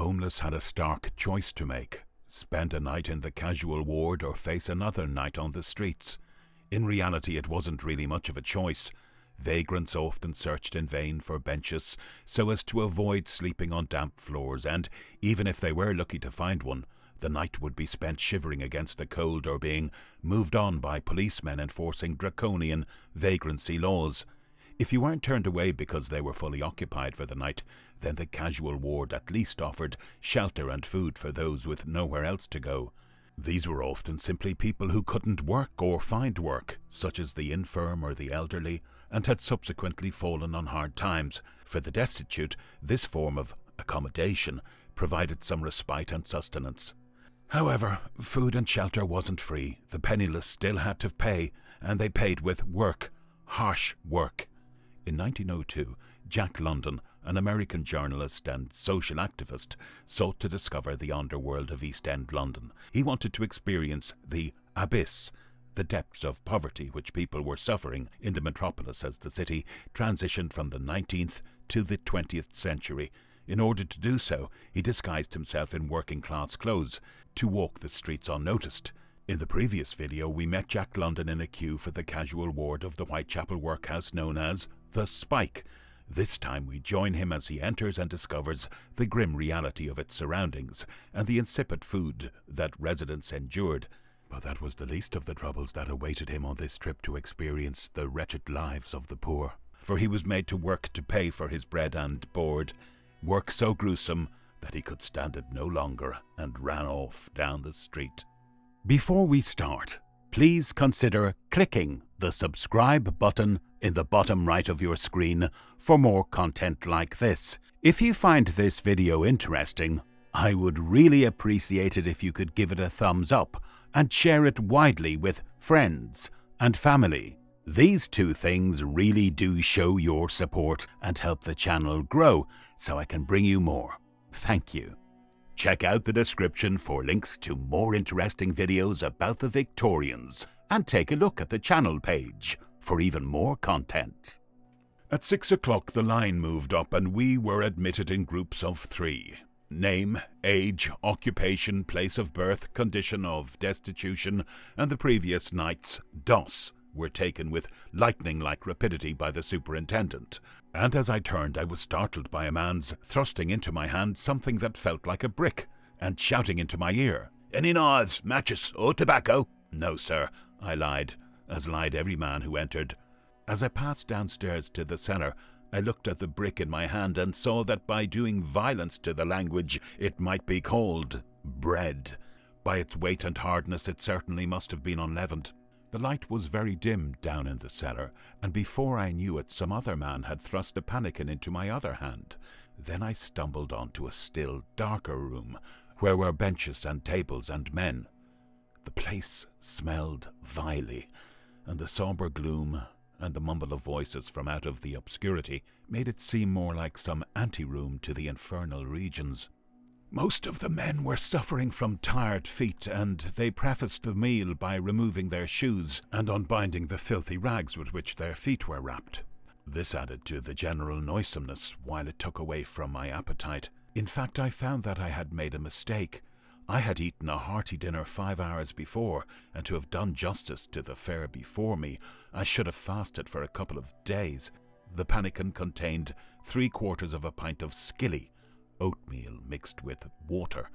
homeless had a stark choice to make: spend a night in the casual ward or face another night on the streets. In reality, it wasn't really much of a choice. Vagrants often searched in vain for benches so as to avoid sleeping on damp floors, and even if they were lucky to find one, the night would be spent shivering against the cold or being moved on by policemen enforcing draconian vagrancy laws. If you weren't turned away because they were fully occupied for the night, then the casual ward at least offered shelter and food for those with nowhere else to go. These were often simply people who couldn't work or find work, such as the infirm or the elderly, and had subsequently fallen on hard times. For the destitute, this form of accommodation provided some respite and sustenance. However, food and shelter wasn't free. The penniless still had to pay, and they paid with work, harsh work. In 1902, Jack London, an American journalist and social activist, sought to discover the underworld of East End London. He wanted to experience the abyss, the depths of poverty which people were suffering in the metropolis as the city transitioned from the 19th to the 20th century. In order to do so, he disguised himself in working-class clothes to walk the streets unnoticed. In the previous video, we met Jack London in a queue for the casual ward of the Whitechapel workhouse known as The Spike. This time we join him as he enters and discovers the grim reality of its surroundings and the insipid food that residents endured. But that was the least of the troubles that awaited him on this trip to experience the wretched lives of the poor. For he was made to work to pay for his bread and board, work so gruesome that he could stand it no longer and ran off down the street. Before we start, please consider clicking the subscribe button in the bottom right of your screen for more content like this. If you find this video interesting, I would really appreciate it if you could give it a thumbs up and share it widely with friends and family. These two things really do show your support and help the channel grow so I can bring you more. Thank you. Check out the description for links to more interesting videos about the Victorians, and take a look at the channel page for even more content. At 6 o'clock, the line moved up and we were admitted in groups of 3. Name, age, occupation, place of birth, condition of destitution, and the previous night's DOS were taken with lightning-like rapidity by the superintendent, and as I turned I was startled by a man's thrusting into my hand something that felt like a brick and shouting into my ear, "Any knives, matches, or tobacco?" "No, sir," I lied, as lied every man who entered. As I passed downstairs to the cellar, I looked at the brick in my hand and saw that by doing violence to the language it might be called bread. By its weight and hardness it certainly must have been unleavened. The light was very dim down in the cellar, and before I knew it some other man had thrust a pannikin into my other hand. Then I stumbled onto a still darker room, where were benches and tables and men. The place smelled vilely, and the sombre gloom and the mumble of voices from out of the obscurity made it seem more like some anteroom to the infernal regions. Most of the men were suffering from tired feet, and they prefaced the meal by removing their shoes and unbinding the filthy rags with which their feet were wrapped. This added to the general noisomeness, while it took away from my appetite. In fact, I found that I had made a mistake. I had eaten a hearty dinner 5 hours before, and to have done justice to the fare before me, I should have fasted for a couple of days. The pannikin contained 3/4 of a pint of skilly, oatmeal mixed with water,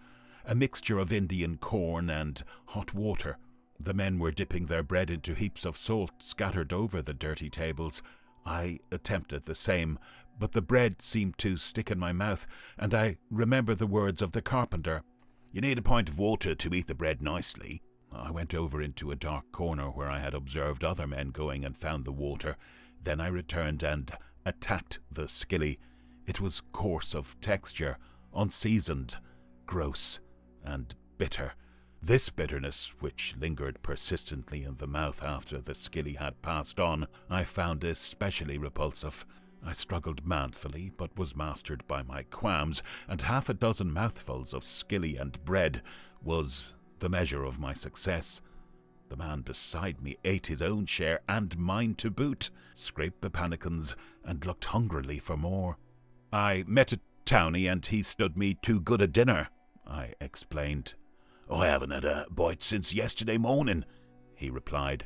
a mixture of Indian corn and hot water. The men were dipping their bread into heaps of salt scattered over the dirty tables. I attempted the same, but the bread seemed to stick in my mouth, and I remember the words of the carpenter, "You need a pint of water to eat the bread nicely." I went over into a dark corner where I had observed other men going and found the water. Then I returned and attacked the skilly. It was coarse of texture, unseasoned, gross, and bitter. This bitterness, which lingered persistently in the mouth after the skilly had passed on, I found especially repulsive. I struggled manfully, but was mastered by my qualms, and 6 mouthfuls of skilly and bread was the measure of my success. The man beside me ate his own share and mine to boot, scraped the pannikins, and looked hungrily for more. I met it Townie and he stood me too good a dinner, I explained. I haven't had a bite since yesterday morning, he replied.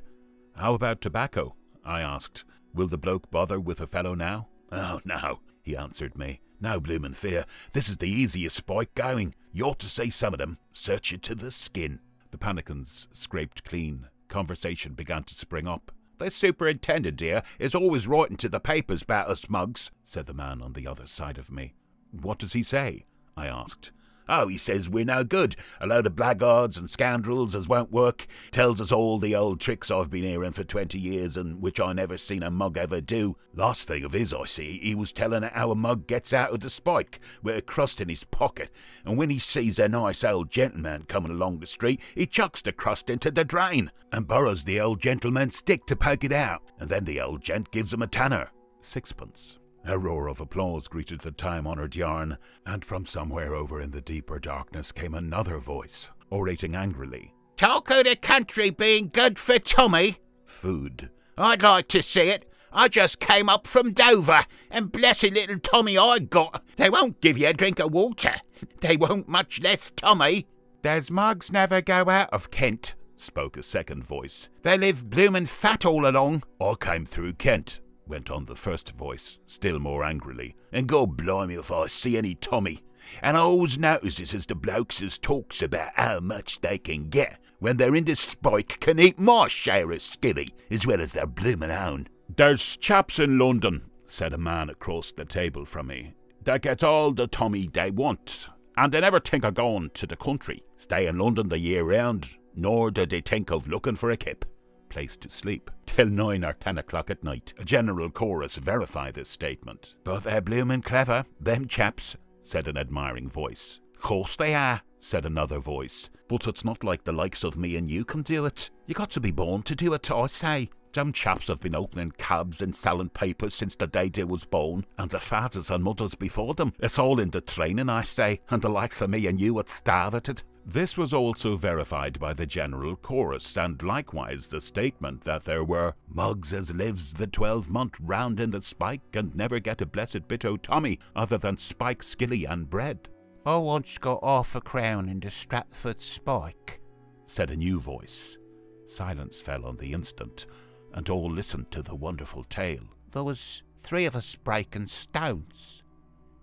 How about tobacco? I asked. Will the bloke bother with a fellow now? Oh, no, he answered me. No bloomin' fear. This is the easiest spike going. You ought to see some of them. Search you to the skin. The pannikins scraped clean. Conversation began to spring up. The superintendent, dear, is always writing to the papers about us mugs, said the man on the other side of me. What does he say? I asked. Oh, he says we're no good, a load of blackguards and scoundrels as won't work, tells us all the old tricks I've been hearing for 20 years and which I never seen a mug ever do. Last thing of his I see, he was telling how a mug gets out of the spike with a crust in his pocket, and when he sees a nice old gentleman coming along the street, he chucks the crust into the drain and borrows the old gentleman's stick to poke it out, and then the old gent gives him a tanner. Sixpence. A roar of applause greeted the time-honoured yarn, and from somewhere over in the deeper darkness came another voice, orating angrily. Talk o' the country being good for Tommy. Food. I'd like to see it. I just came up from Dover, and blessed little Tommy I got. They won't give you a drink of water. They won't much less Tommy. There's mugs never go out of Kent, spoke a second voice. They live bloomin' fat all along. I came through Kent, went on the first voice, still more angrily, and God blimey if I see any Tommy. And I always notices as the blokes as talks about how much they can get when they're in the spike can eat my share of skilly as well as their bloomin' own. There's chaps in London, said a man across the table from me, that gets all the Tommy they want, and they never think of going to the country. Stay in London the year round, nor do they think of looking for a kip. Place to sleep, till 9 or 10 o'clock at night. A general chorus verify this statement. But they're bloomin' clever, them chaps, said an admiring voice. Course they are, said another voice. But it's not like the likes of me and you can do it. You got to be born to do it, I say. Them chaps have been opening cabs and selling papers since the day they was born, and the fathers and mothers before them. It's all in the training, I say, and the likes of me and you would starve at it. This was also verified by the general chorus, and likewise the statement that there were mugs as lives the 12-month round in the spike and never get a blessed bit o' Tommy other than spike skilly and bread. I once got half a crown in the Stratford spike, said a new voice. Silence fell on the instant, and all listened to the wonderful tale. There was 3 of us breaking stones.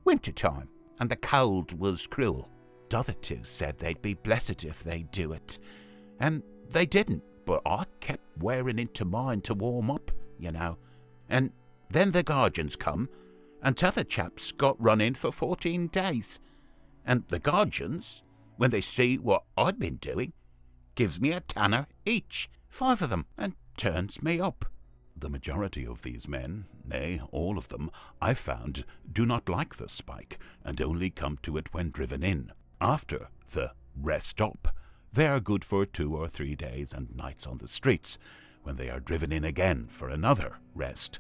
Winter time, and the cold was cruel. T'other 2 said they'd be blessed if they do it, and they didn't, but I kept wearing into mine to warm up, you know. And then the guardians come, and t'other chaps got run in for 14 days, and the guardians, when they see what I'd been doing, gives me a tanner each, 5 of them, and turns me up. The majority of these men, nay, all of them, I found, do not like the spike, and only come to it when driven in. After the rest up, they are good for 2 or 3 days and nights on the streets, when they are driven in again for another rest.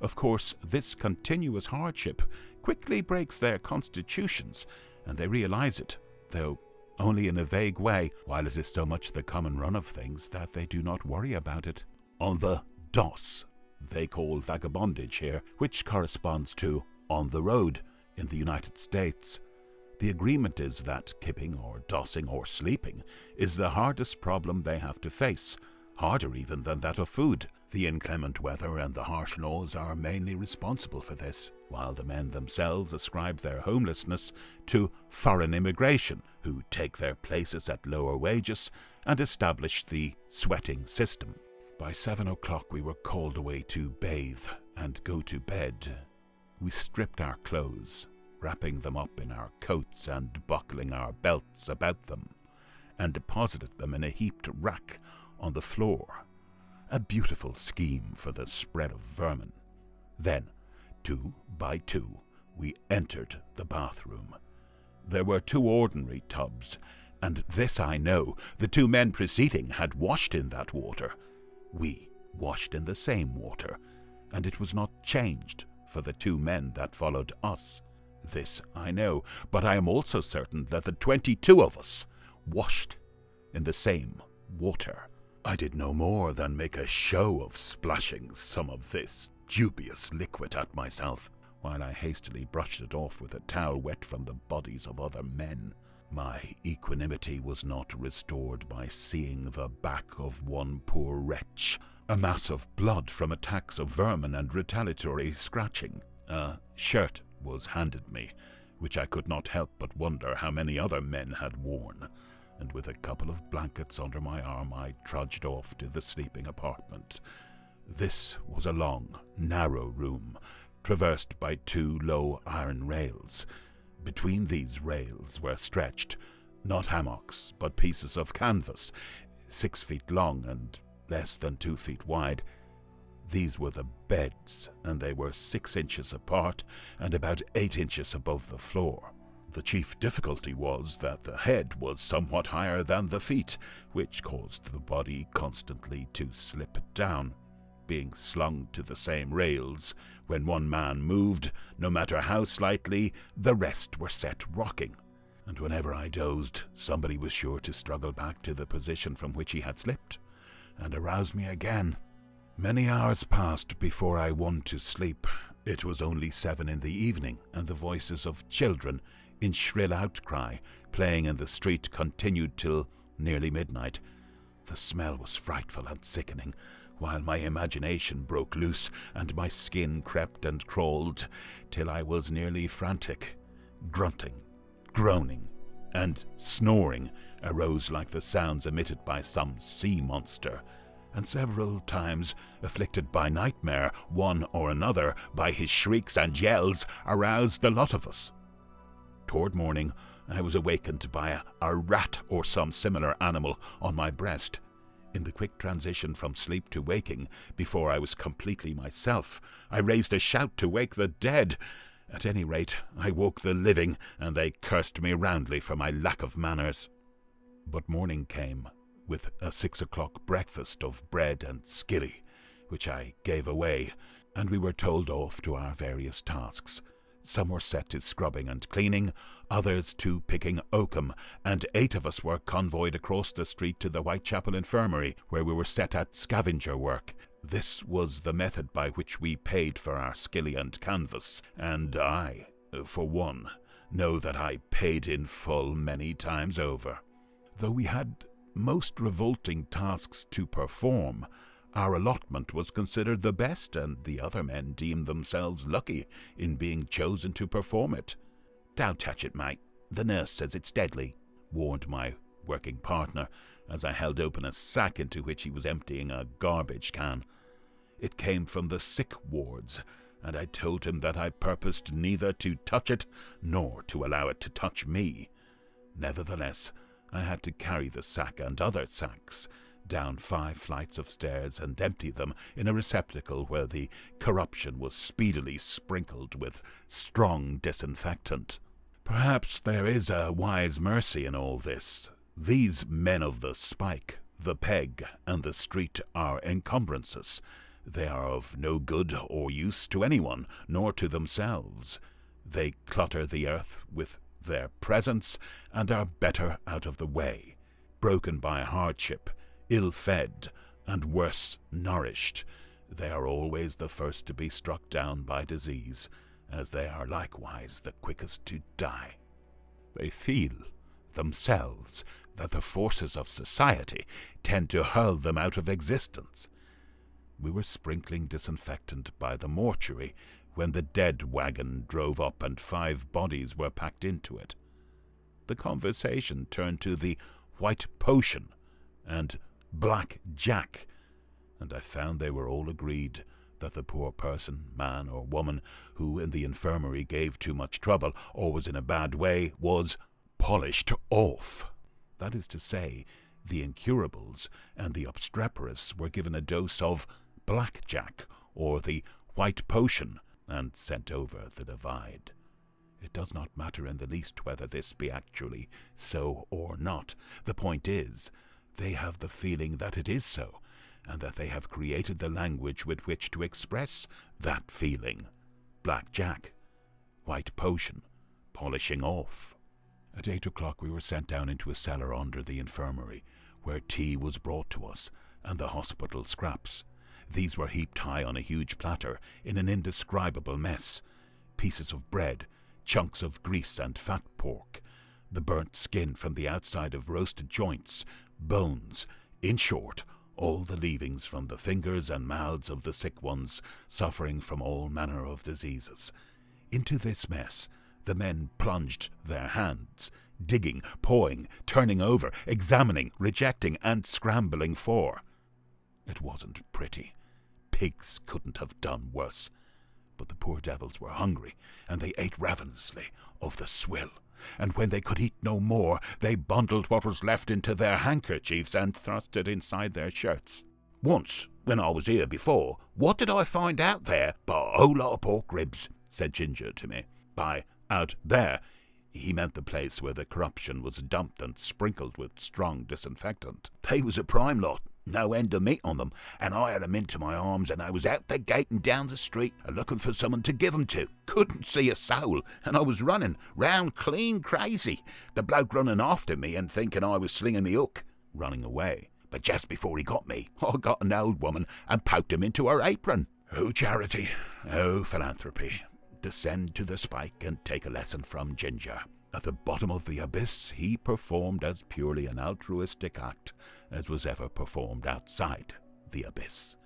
Of course, this continuous hardship quickly breaks their constitutions, and they realize it, though only in a vague way, while it is so much the common run of things that they do not worry about it. On the DOS, they call vagabondage here, which corresponds to on the road in the United States. The agreement is that kipping or dossing or sleeping is the hardest problem they have to face, harder even than that of food. The inclement weather and the harsh laws are mainly responsible for this, while the men themselves ascribe their homelessness to foreign immigration, who take their places at lower wages and establish the sweating system. By 7 o'clock we were called away to bathe and go to bed. We stripped our clothes, wrapping them up in our coats and buckling our belts about them, and deposited them in a heaped rack on the floor, a beautiful scheme for the spread of vermin. Then, 2 by 2, we entered the bathroom. There were 2 ordinary tubs, and this I know, the 2 men preceding had washed in that water. We washed in the same water, and it was not changed for the 2 men that followed us. This I know, but I am also certain that the 22 of us washed in the same water. I did no more than make a show of splashing some of this dubious liquid at myself, while I hastily brushed it off with a towel wet from the bodies of other men. My equanimity was not restored by seeing the back of one poor wretch, a mass of blood from attacks of vermin and retaliatory scratching. A shirt was handed me, which I could not help but wonder how many other men had worn, and with a couple of blankets under my arm I trudged off to the sleeping apartment. This was a long, narrow room, traversed by two low iron rails. Between these rails were stretched, not hammocks, but pieces of canvas, 6 feet long and less than 2 feet wide. These were the beds, and they were 6 inches apart and about 8 inches above the floor. The chief difficulty was that the head was somewhat higher than the feet, which caused the body constantly to slip down, being slung to the same rails. When one man moved, no matter how slightly, the rest were set rocking, and whenever I dozed, somebody was sure to struggle back to the position from which he had slipped, and arouse me again. Many hours passed before I won to sleep. It was only 7 in the evening, and the voices of children, in shrill outcry, playing in the street continued till nearly midnight. The smell was frightful and sickening, while my imagination broke loose and my skin crept and crawled till I was nearly frantic. Grunting, groaning, and snoring arose like the sounds emitted by some sea monster, and several times, afflicted by nightmare, one or another, by his shrieks and yells, aroused the lot of us. Toward morning, I was awakened by a rat or some similar animal on my breast. In the quick transition from sleep to waking, before I was completely myself, I raised a shout to wake the dead. At any rate, I woke the living, and they cursed me roundly for my lack of manners. But morning came, with a 6 o'clock breakfast of bread and skilly, which I gave away, and we were told off to our various tasks. Some were set to scrubbing and cleaning, others to picking oakum, and 8 of us were convoyed across the street to the Whitechapel Infirmary, where we were set at scavenger work. This was the method by which we paid for our skilly and canvas, and I, for one, know that I paid in full many times over. Though we had most revolting tasks to perform, our allotment was considered the best, and the other men deemed themselves lucky in being chosen to perform it. "Don't touch it, mate. The nurse says it's deadly," warned my working partner, as I held open a sack into which he was emptying a garbage can. It came from the sick wards, and I told him that I purposed neither to touch it nor to allow it to touch me. Nevertheless, I had to carry the sack and other sacks down 5 flights of stairs and empty them in a receptacle where the corruption was speedily sprinkled with strong disinfectant. Perhaps there is a wise mercy in all this. These men of the spike, the peg, and the street are encumbrances. They are of no good or use to anyone, nor to themselves. They clutter the earth with their presence and are better out of the way, broken by hardship, ill-fed, and worse nourished. They are always the first to be struck down by disease, as they are likewise the quickest to die. They feel themselves that the forces of society tend to hurl them out of existence. We were sprinkling disinfectant by the mortuary when the dead wagon drove up and 5 bodies were packed into it. The conversation turned to the white potion and black jack, and I found they were all agreed that the poor person, man or woman, who in the infirmary gave too much trouble or was in a bad way, was polished off. That is to say, the incurables and the obstreperous were given a dose of black jack or the white potion and sent over the divide. It does not matter in the least whether this be actually so or not. The point is, they have the feeling that it is so, and that they have created the language with which to express that feeling. Black jack, white potion, polishing off. At 8 o'clock we were sent down into a cellar under the infirmary, where tea was brought to us, and the hospital scraps. These were heaped high on a huge platter in an indescribable mess. pieces of bread, chunks of grease and fat pork, the burnt skin from the outside of roasted joints, bones, in short, all the leavings from the fingers and mouths of the sick ones suffering from all manner of diseases. Into this mess the men plunged their hands, digging, pawing, turning over, examining, rejecting, and scrambling for. It wasn't pretty. Pigs couldn't have done worse. But the poor devils were hungry, and they ate ravenously of the swill. And when they could eat no more, they bundled what was left into their handkerchiefs and thrust it inside their shirts. Once, when I was here before, what did I find out there but a whole lot of pork ribs, said Ginger to me. By out there, he meant the place where the corruption was dumped and sprinkled with strong disinfectant. They was a prime lot. No end of meat on them, and I had 'em into my arms, and I was out the gate and down the street, looking for someone to give 'em to. Couldn't see a soul, and I was running round clean crazy. The bloke running after me and thinking I was slinging me hook, running away. But just before he got me, I got an old woman and poked him into her apron. Oh charity, oh philanthropy, descend to the spike and take a lesson from Ginger. At the bottom of the abyss, he performed as purely an altruistic act as was ever performed outside the abyss.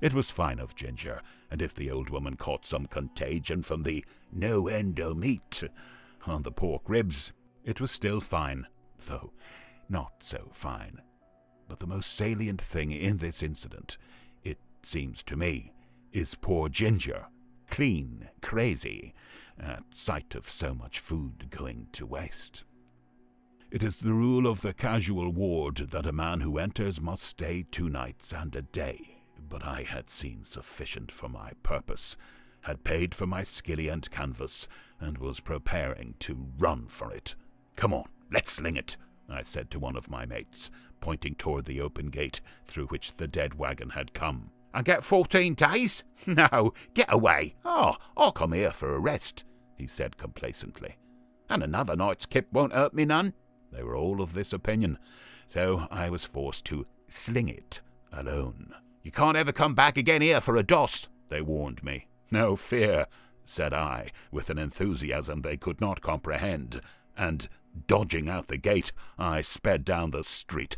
It was fine of Ginger, and if the old woman caught some contagion from the no end o' meat on the pork ribs, it was still fine, though not so fine. But the most salient thing in this incident, it seems to me, is poor Ginger, clean, crazy, at sight of so much food going to waste. It is the rule of the casual ward that a man who enters must stay 2 nights and a day, but I had seen sufficient for my purpose, had paid for my skilly and canvas, and was preparing to run for it. Come on, let's sling it, I said to one of my mates, pointing toward the open gate through which the dead wagon had come. And get 14 days? No, get away. Oh, I'll come here for a rest, he said complacently. And another night's kip won't hurt me none. They were all of this opinion, so I was forced to sling it alone. You can't ever come back again here for a doss, they warned me. No fear, said I, with an enthusiasm they could not comprehend, and dodging out the gate, I sped down the street,